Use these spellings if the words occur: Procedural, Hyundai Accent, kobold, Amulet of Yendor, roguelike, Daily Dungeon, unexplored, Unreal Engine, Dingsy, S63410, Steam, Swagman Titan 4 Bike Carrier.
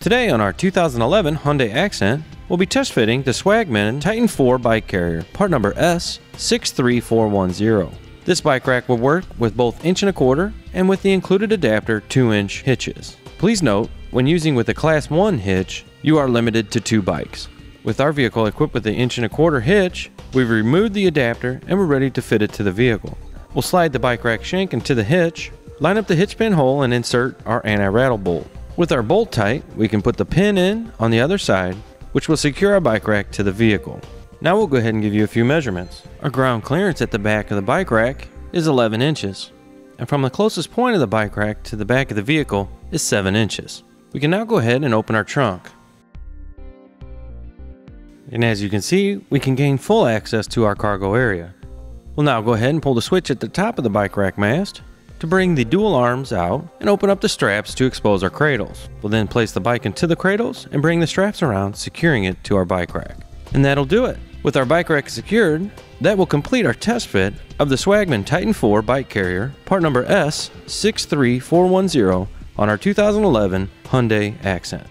Today on our 2011 Hyundai Accent, we'll be test fitting the Swagman Titan 4 Bike Carrier, part number S63410. This bike rack will work with both 1.25" and with the included adapter 2-inch hitches. Please note, when using with a Class 1 hitch, you are limited to 2 bikes. With our vehicle equipped with the 1.25" hitch, we've removed the adapter and we're ready to fit it to the vehicle. We'll slide the bike rack shank into the hitch, line up the hitch pin hole and insert our anti-rattle bolt. With our bolt tight, we can put the pin in on the other side, which will secure our bike rack to the vehicle. Now we'll go ahead and give you a few measurements. Our ground clearance at the back of the bike rack is 11 inches, and from the closest point of the bike rack to the back of the vehicle is 7 inches. We can now go ahead and open our trunk. And as you can see, we can gain full access to our cargo area. We'll now go ahead and pull the switch at the top of the bike rack mast to bring the dual arms out and open up the straps to expose our cradles. We'll then place the bike into the cradles and bring the straps around, securing it to our bike rack. And that'll do it. With our bike rack secured, that will complete our test fit of the Swagman Titan 4 Bike Carrier, part number S63410 on our 2011 Hyundai Accent.